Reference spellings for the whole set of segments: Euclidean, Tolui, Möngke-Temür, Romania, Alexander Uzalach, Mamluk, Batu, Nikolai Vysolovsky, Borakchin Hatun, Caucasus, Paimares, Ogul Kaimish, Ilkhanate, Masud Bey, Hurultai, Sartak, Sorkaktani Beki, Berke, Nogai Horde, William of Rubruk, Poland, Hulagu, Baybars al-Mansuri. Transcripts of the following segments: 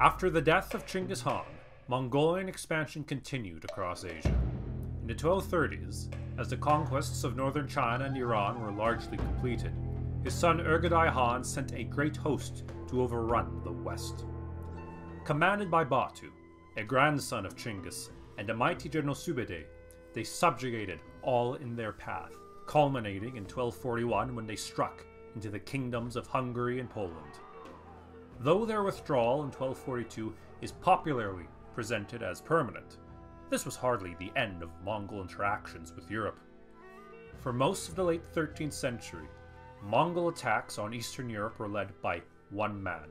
After the death of Chinggis Khan, Mongolian expansion continued across Asia. In the 1230s, as the conquests of northern China and Iran were largely completed, his son Ögedei Khan sent a great host to overrun the west. Commanded by Batu, a grandson of Chinggis, and a mighty general Subutai, they subjugated all in their path, culminating in 1241 when they struck into the kingdoms of Hungary and Poland. Though their withdrawal in 1242 is popularly presented as permanent, this was hardly the end of Mongol interactions with Europe. For most of the late 13th century, Mongol attacks on Eastern Europe were led by one man,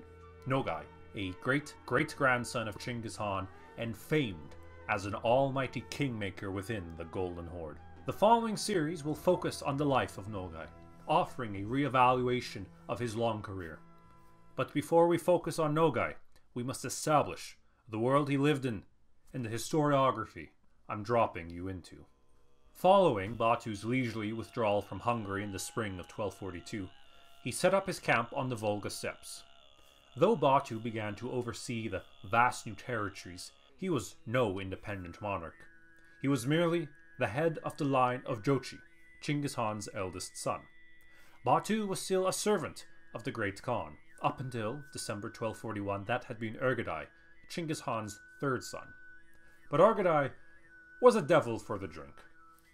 Nogai, a great-great-grandson of Chinggis Khan and famed as an almighty kingmaker within the Golden Horde. The following series will focus on the life of Nogai, offering a reevaluation of his long career. But before we focus on Nogai, we must establish the world he lived in and the historiography I'm dropping you into. Following Batu's leisurely withdrawal from Hungary in the spring of 1242, he set up his camp on the Volga steppes. Though Batu began to oversee the vast new territories, he was no independent monarch. He was merely the head of the line of Jochi, Chinggis Khan's eldest son. Batu was still a servant of the Great Khan, up until December 1241 that had been Ögedei, Chinggis Khan's third son. But Ögedei was a devil for the drink.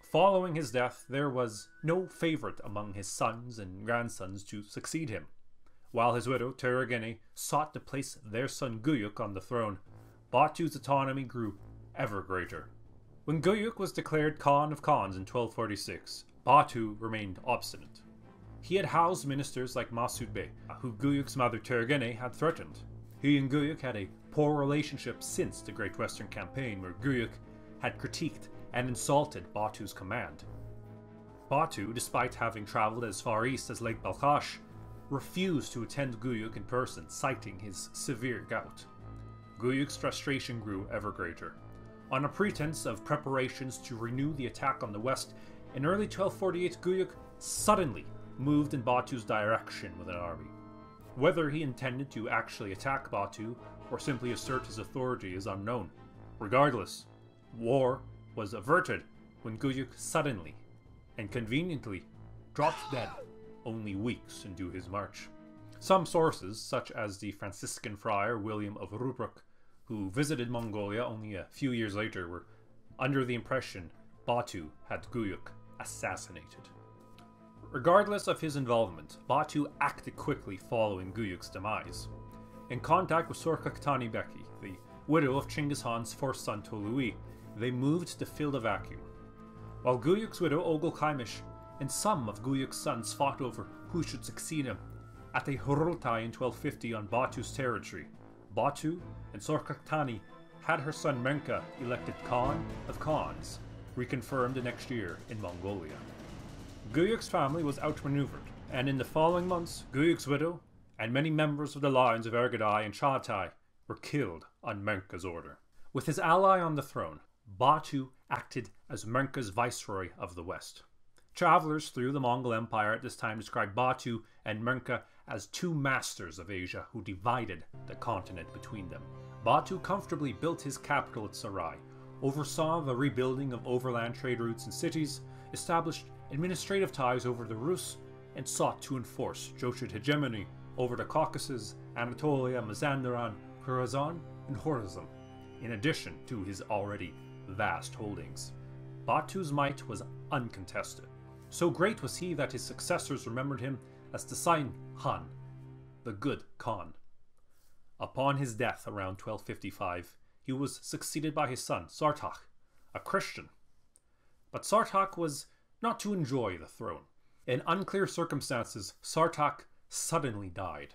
Following his death, there was no favorite among his sons and grandsons to succeed him. While his widow, Töregene, sought to place their son Güyük on the throne, Batu's autonomy grew ever greater. When Güyük was declared Khan of Khans in 1246, Batu remained obstinate. He had housed ministers like Masud Bey, who Güyük's mother Töregene had threatened. He and Güyük had a poor relationship since the Great Western Campaign, where Güyük had critiqued and insulted Batu's command. Batu, despite having traveled as far east as Lake Balkhash, refused to attend Güyük in person, citing his severe gout. Güyük's frustration grew ever greater. On a pretense of preparations to renew the attack on the west, in early 1248 Güyük suddenly moved in Batu's direction with an army. Whether he intended to actually attack Batu or simply assert his authority is unknown. Regardless, war was averted when Güyük suddenly and conveniently dropped dead only weeks into his march. Some sources, such as the Franciscan friar William of Rubruk, who visited Mongolia only a few years later, were under the impression Batu had Güyük assassinated. Regardless of his involvement, Batu acted quickly following Güyük's demise. In contact with Sorkaktani Beki, the widow of Chinggis Khan's fourth son Tolui, they moved to fill the vacuum. While Güyük's widow Ogul Kaimish and some of Güyük's sons fought over who should succeed him, at a Hurultai in 1250 on Batu's territory, Batu and Sorkaktani had her son Mengke elected Khan of Khans, reconfirmed the next year in Mongolia. Güyük's family was outmaneuvered, and in the following months, Güyük's widow and many members of the lines of Ögedei and Chagatai were killed on Mengke's order. With his ally on the throne, Batu acted as Mengke's viceroy of the west. Travelers through the Mongol Empire at this time described Batu and Mengke as two masters of Asia who divided the continent between them. Batu comfortably built his capital at Sarai, oversaw the rebuilding of overland trade routes and cities, established administrative ties over the Rus', and sought to enforce Jochid hegemony over the Caucasus, Anatolia, Mazandaran, Khorasan, and Horazm, in addition to his already vast holdings. Batu's might was uncontested. So great was he that his successors remembered him as the Sain Khan, the Good Khan. Upon his death around 1255, he was succeeded by his son Sartak, a Christian. But Sartak was not to enjoy the throne. In unclear circumstances, Sartak suddenly died.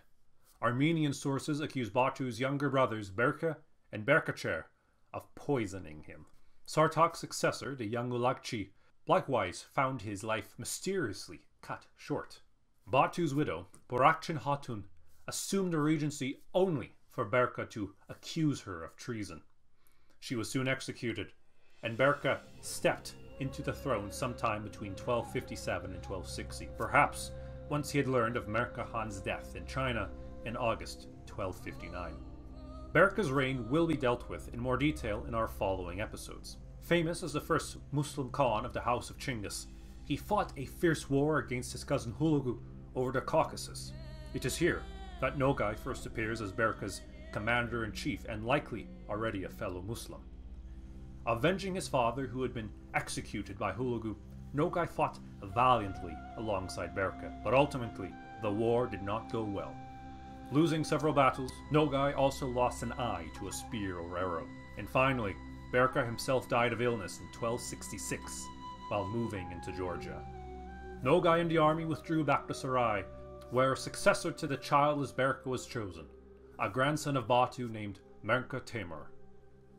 Armenian sources accuse Batu's younger brothers Berke and Berkecher of poisoning him. Sartak's successor, the young Hulagu, likewise found his life mysteriously cut short. Batu's widow, Borakchin Hatun, assumed the regency only for Berke to accuse her of treason. She was soon executed, and Berke stepped into the throne sometime between 1257 and 1260, perhaps once he had learned of Mengke Khan's death in China in August 1259. Berke's reign will be dealt with in more detail in our following episodes. Famous as the first Muslim Khan of the House of Chinggis, he fought a fierce war against his cousin Hulagu over the Caucasus. It is here that Nogai first appears as Berke's commander-in-chief and likely already a fellow Muslim. Avenging his father, who had been executed by Hulagu, Nogai fought valiantly alongside Berke, but ultimately the war did not go well. Losing several battles, Nogai also lost an eye to a spear or arrow, and finally Berke himself died of illness in 1266 while moving into Georgia. Nogai and the army withdrew back to Sarai, where a successor to the childless Berke was chosen, a grandson of Batu named Möngke-Temür.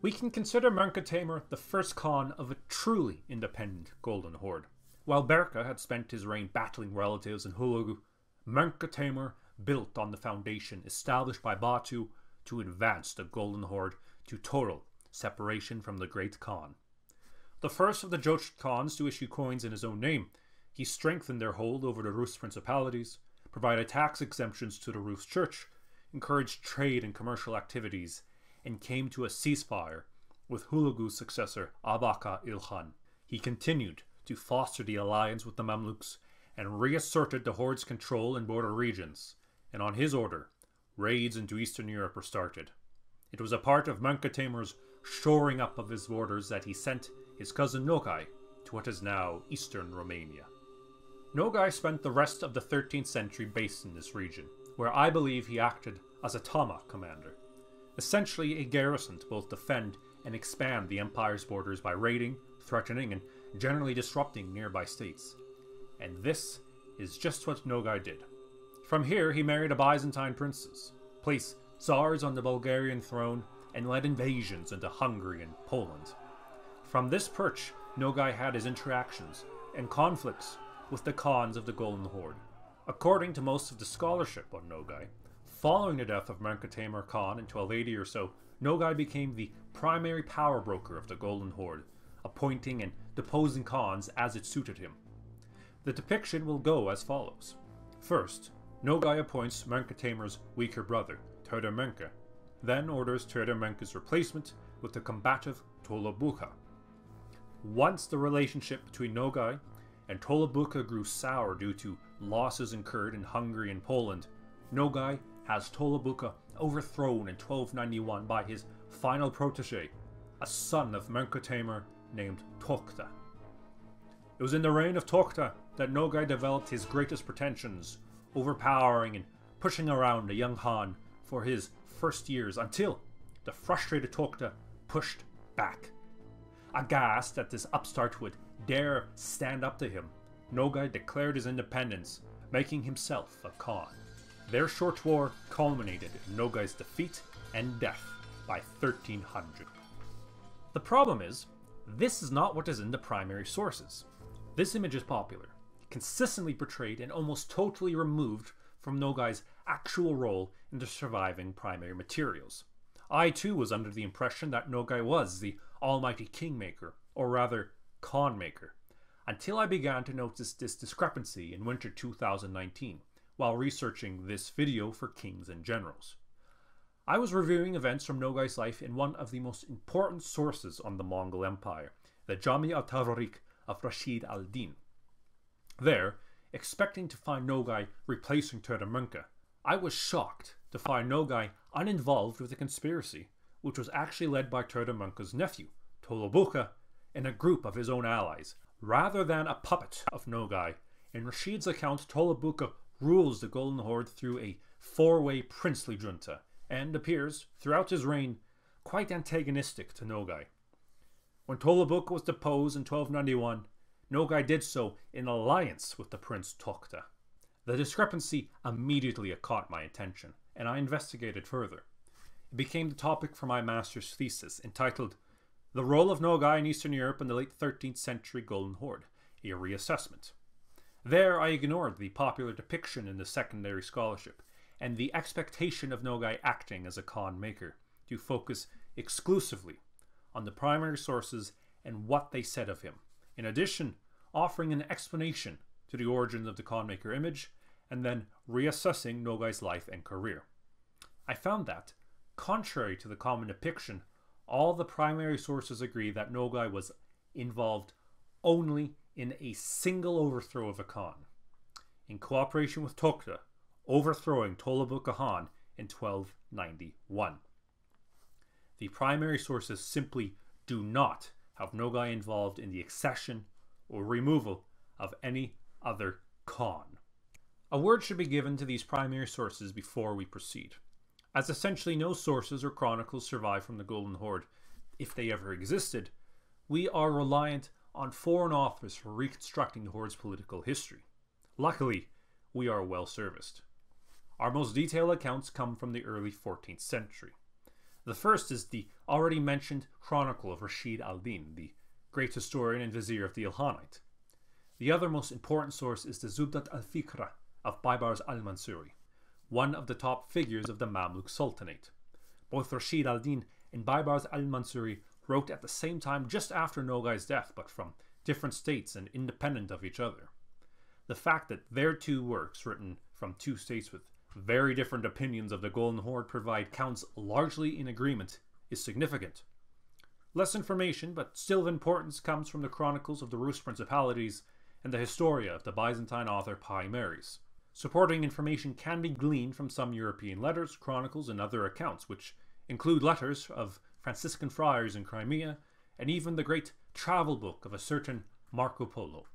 We can consider Möngke-Temür the first Khan of a truly independent Golden Horde. While Berke had spent his reign battling relatives in Hulagu, Möngke-Temür built on the foundation established by Batu to advance the Golden Horde to total separation from the Great Khan. The first of the Jochi Khans to issue coins in his own name, he strengthened their hold over the Rus' principalities, provided tax exemptions to the Rus' church, encouraged trade and commercial activities, and came to a ceasefire with Hulagu's successor Abaka Ilkhan. He continued to foster the alliance with the Mamluks and reasserted the Horde's control in border regions, and on his order, raids into Eastern Europe were started. It was a part of Möngke-Temür's shoring up of his borders that he sent his cousin Nogai to what is now Eastern Romania. Nogai spent the rest of the 13th century based in this region, where I believe he acted as a Tama commander, essentially a garrison to both defend and expand the empire's borders by raiding, threatening, and generally disrupting nearby states. And this is just what Nogai did. From here, he married a Byzantine princess, placed Tsars on the Bulgarian throne, and led invasions into Hungary and Poland. From this perch, Nogai had his interactions and conflicts with the Khans of the Golden Horde. According to most of the scholarship on Nogai, following the death of Möngke-Temür Khan in 1280 or so, Nogai became the primary power broker of the Golden Horde, appointing and deposing Khans as it suited him. The depiction will go as follows. First, Nogai appoints Möngke-Temür's weaker brother, Töregene, then orders Töregene's replacement with the combative Tole Buqa. Once the relationship between Nogai and Tole Buqa grew sour due to losses incurred in Hungary and Poland, Nogai has Tole Buqa overthrown in 1291 by his final protege, a son of Möngke-Temür named Tokta. It was in the reign of Tokta that Nogai developed his greatest pretensions, overpowering and pushing around the young Khan for his first years until the frustrated Tokta pushed back. Aghast that this upstart would dare stand up to him, Nogai declared his independence, making himself a Khan. Their short war culminated in Nogai's defeat and death by 1300. The problem is, this is not what is in the primary sources. This image is popular, consistently portrayed, and almost totally removed from Nogai's actual role in the surviving primary materials. I too was under the impression that Nogai was the almighty kingmaker, or rather, Khanmaker, until I began to notice this discrepancy in winter 2019 while researching this video for Kings and Generals. I was reviewing events from Nogai's life in one of the most important sources on the Mongol Empire, the Jami al-Tawariq of Rashid al-Din. There, expecting to find Nogai replacing Töregene, I was shocked to find Nogai uninvolved with the conspiracy, which was actually led by Töregene's nephew, Tole Buqa, and a group of his own allies, rather than a puppet of Nogai. In Rashid's account, Tole Buqa rules the Golden Horde through a four-way princely junta, and appears, throughout his reign, quite antagonistic to Nogai. When Tole Buqa was deposed in 1291, Nogai did so in alliance with the Prince Tokta. The discrepancy immediately caught my attention, and I investigated further. It became the topic for my master's thesis, entitled The Role of Nogai in Eastern Europe in the Late 13th Century Golden Horde, a Reassessment. There I ignored the popular depiction in the secondary scholarship, and the expectation of Nogai acting as a Khan maker, to focus exclusively on the primary sources and what they said of him, in addition offering an explanation to the origins of the Khanmaker image, and then reassessing Nogai's life and career. I found that, Contrary to the common depiction, all the primary sources agree that Nogai was involved only in a single overthrow of a Khan, in cooperation with Tokta, overthrowing Tole Buqa Khan in 1291. The primary sources simply do not have Nogai involved in the accession or removal of any other Khan. A word should be given to these primary sources before we proceed, as essentially no sources or chronicles survive from the Golden Horde, if they ever existed. We are reliant on foreign authors for reconstructing the Horde's political history. Luckily, we are well serviced. Our most detailed accounts come from the early 14th century. The first is the already mentioned chronicle of Rashid al-Din, the great historian and vizier of the Ilkhanate. The other most important source is the Zubdat al-Fikra of Baybars al-Mansuri, one of the top figures of the Mamluk Sultanate. Both Rashid al-Din and Baybars al-Mansuri wrote at the same time just after Nogai's death, but from different states and independent of each other. The fact that their two works, written from two states with very different opinions of the Golden Horde, provide counts largely in agreement, is significant. Less information, but still of importance, comes from the chronicles of the Rus' principalities and the Historia of the Byzantine author Paimares. Supporting information can be gleaned from some European letters, chronicles, and other accounts, which include letters of Franciscan friars in Crimea, and even the great travel book of a certain Marco Polo.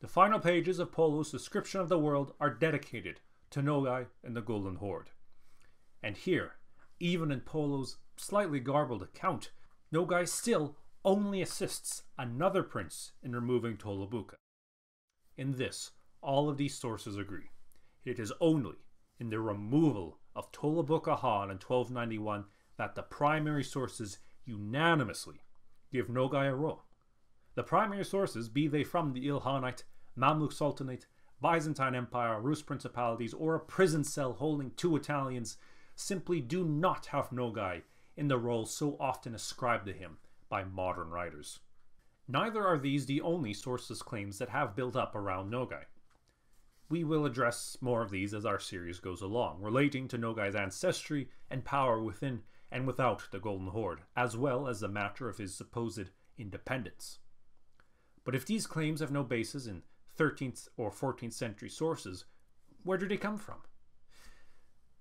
The final pages of Polo's description of the world are dedicated to Nogai and the Golden Horde. And here, even in Polo's slightly garbled account, Nogai still only assists another prince in removing Tole Buqa. In this, all of these sources agree. It is only in the removal of Tole Buqa Khan in 1291 that the primary sources unanimously give Nogai a role. The primary sources, be they from the Ilkhanate, Mamluk Sultanate, Byzantine Empire, Rus' principalities, or a prison cell holding two Italians, simply do not have Nogai in the role so often ascribed to him by modern writers. Neither are these the only sources' claims that have built up around Nogai. We will address more of these as our series goes along, relating to Nogai's ancestry and power within and without the Golden Horde, as well as the matter of his supposed independence. But if these claims have no basis in 13th or 14th century sources, where do they come from?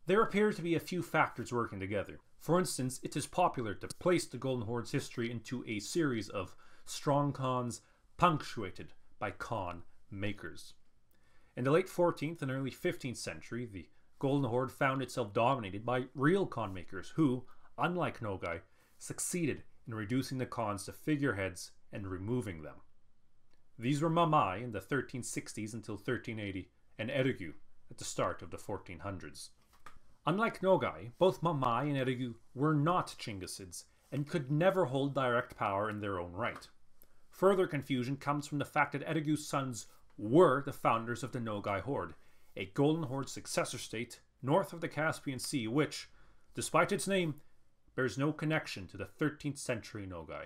There appear to be a few factors working together. For instance, it is popular to place the Golden Horde's history into a series of strong Khans punctuated by Khan makers. In the late 14th and early 15th century, the Golden Horde found itself dominated by real Khan makers who, unlike Nogai, succeeded in reducing the Khans to figureheads and removing them. These were Mamai in the 1360s until 1380, and Edigu at the start of the 1400s. Unlike Nogai, both Mamai and Edigu were not Chinggisids and could never hold direct power in their own right. Further confusion comes from the fact that Edigu's sons were the founders of the Nogai Horde, a Golden Horde successor state north of the Caspian Sea which, despite its name, bears no connection to the 13th century Nogai.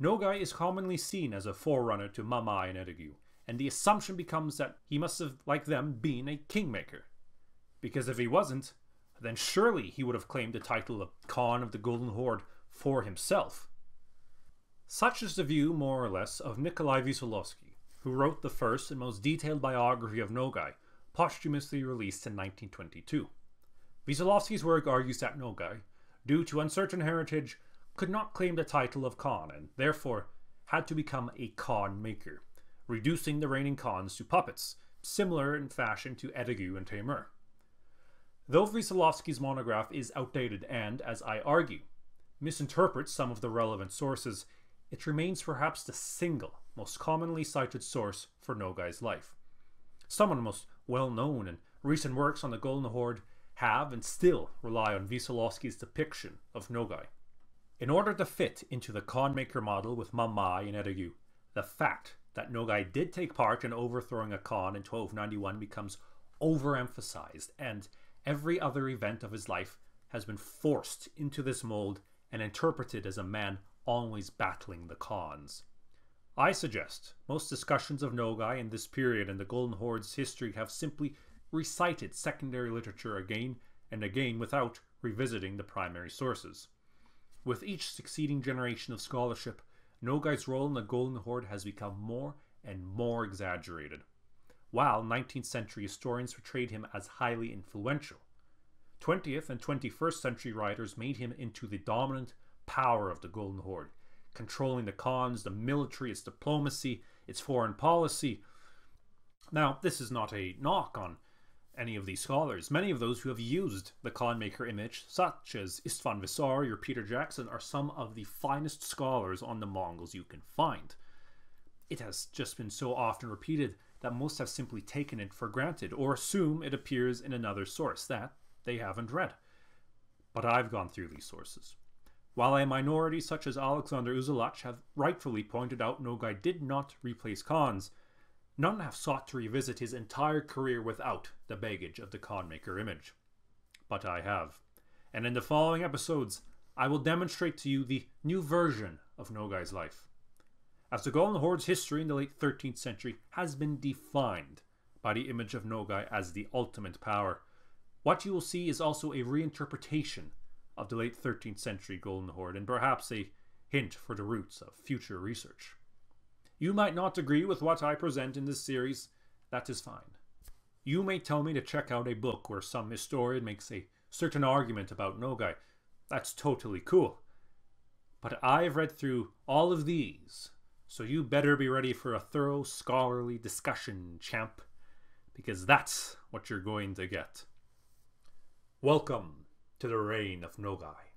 Nogai is commonly seen as a forerunner to Mamai and Edigu, and the assumption becomes that he must have, like them, been a kingmaker. Because if he wasn't, then surely he would have claimed the title of Khan of the Golden Horde for himself. Such is the view, more or less, of Nikolai Vysolovsky, who wrote the first and most detailed biography of Nogai, posthumously released in 1922. Vysolovsky's work argues that Nogai, due to uncertain heritage, could not claim the title of Khan and therefore had to become a Khan maker, reducing the reigning Khans to puppets, similar in fashion to Edigu and Temür. Though Vysolovsky's monograph is outdated and, as I argue, misinterprets some of the relevant sources, it remains perhaps the single most commonly cited source for Nogai's life. Some of the most well-known and recent works on the Golden Horde have and still rely on Vysolovsky's depiction of Nogai. In order to fit into the Khanmaker model with Mamai and Edigu, the fact that Nogai did take part in overthrowing a Khan in 1291 becomes overemphasized, and every other event of his life has been forced into this mold and interpreted as a man always battling the Khans. I suggest most discussions of Nogai in this period and the Golden Horde's history have simply recited secondary literature again and again without revisiting the primary sources. With each succeeding generation of scholarship, Nogai's role in the Golden Horde has become more and more exaggerated, while 19th century historians portrayed him as highly influential. 20th and 21st century writers made him into the dominant power of the Golden Horde, controlling the khans, the military, its diplomacy, its foreign policy. Now, this is not a knock on any of these scholars. Many of those who have used the Khan maker image, such as Istvan Visari or Peter Jackson, are some of the finest scholars on the Mongols you can find. It has just been so often repeated that most have simply taken it for granted or assume it appears in another source that they haven't read. But I've gone through these sources. While a minority such as Alexander Uzalach have rightfully pointed out Nogai did not replace Khans, none have sought to revisit his entire career without the baggage of the Khan maker image. But I have. And in the following episodes, I will demonstrate to you the new version of Nogai's life. As the Golden Horde's history in the late 13th century has been defined by the image of Nogai as the ultimate power, what you will see is also a reinterpretation of the late 13th century Golden Horde, and perhaps a hint for the roots of future research. You might not agree with what I present in this series. That is fine. You may tell me to check out a book where some historian makes a certain argument about Nogai. That's totally cool. But I've read through all of these, so you better be ready for a thorough scholarly discussion, champ, because that's what you're going to get. Welcome to the reign of Nogai.